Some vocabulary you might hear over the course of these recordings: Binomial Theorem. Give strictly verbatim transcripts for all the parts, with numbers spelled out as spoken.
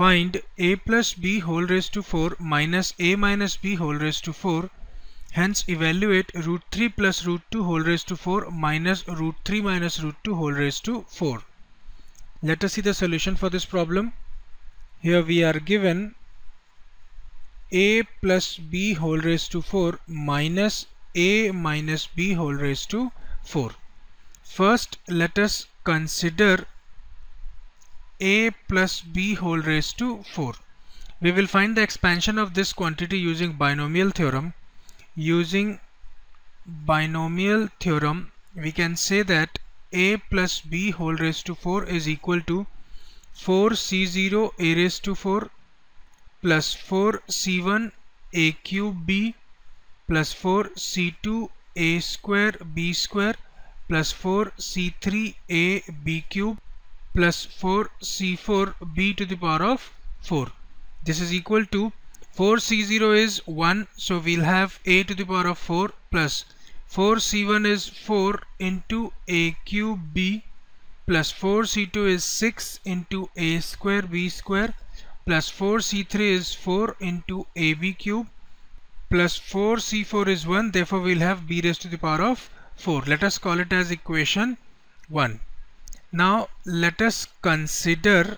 find a plus b whole raised to four minus a minus b whole raised to four. Hence evaluate root three plus root two whole raised to four minus root three minus root two whole raised to four. Let us see the solution for this problem. Here we are given a plus b whole raised to four minus a minus b whole raised to four. First let us consider a plus b whole raised to four. We will find the expansion of this quantity using binomial theorem. Using binomial theorem, we can say that a plus b whole raised to four is equal to four c zero a raised to four plus four c one a cube b plus four c two a square b square plus four c three a b cube plus four c four b to the power of four. This is equal to four c zero is one, so we'll have a to the power of four plus four c one is four into a cube b plus four c two is six into a square b square plus four c three is four into a b cube plus four c four is one, therefore we'll have b raised to the power of four. Let us call it as equation one. Now let us consider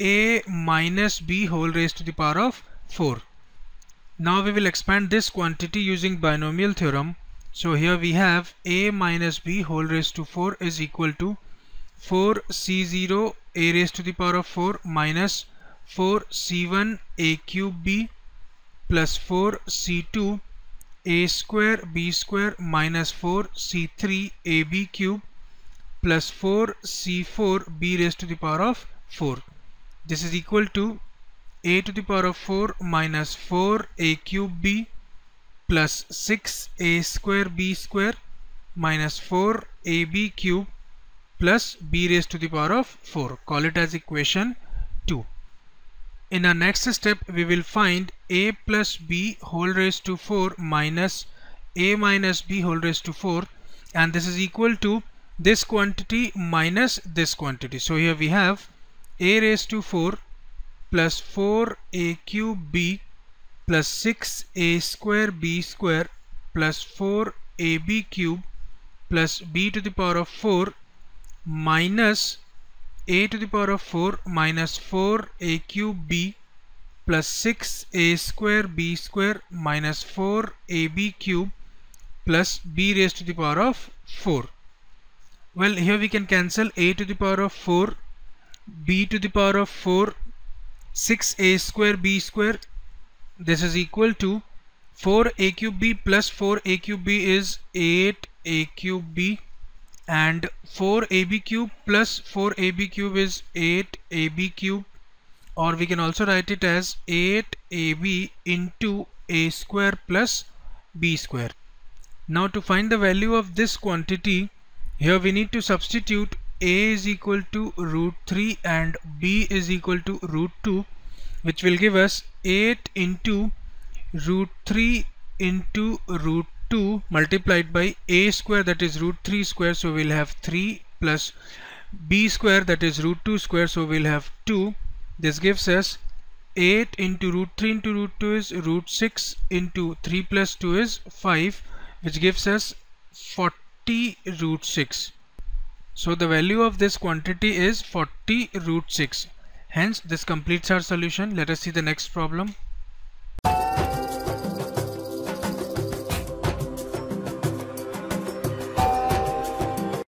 a minus b whole raised to the power of four. Now we will expand this quantity using binomial theorem. So here we have a minus b whole raised to four is equal to four c zero a raised to the power of four minus four c one a cube b plus four c two a square b square minus four c three a b cube plus four c four b raised to the power of four. This is equal to a to the power of four minus four a cube b plus six a square b square minus four a b cube plus b raised to the power of four. Call it as equation two. In our next step, we will find a plus b whole raised to four minus a minus b whole raised to four, and this is equal to this quantity minus this quantity. So here we have a raised to four plus four a cube b plus six a square b square plus four a b cube plus b to the power of four minus a to the power of four minus four a cube b plus six a square b square minus four a b cube plus b raised to the power of four. Well, here we can cancel a to the power of four, b to the power of four, six a square b square. This is equal to four a cube b plus four a cube b is eight a cube b, and four a b cube plus four a b cube is eight a b cube, or we can also write it as eight a b into a square plus b square. Now to find the value of this quantity, here we need to substitute a is equal to root three and b is equal to root two, which will give us eight into root three into root two multiplied by a square, that is root three square, so we'll have three plus b square, that is root two square, so we'll have two. This gives us eight into root three into root two is root six into three plus two is five, which gives us forty root six. So the value of this quantity is forty root six. Hence this completes our solution. Let us see the next problem.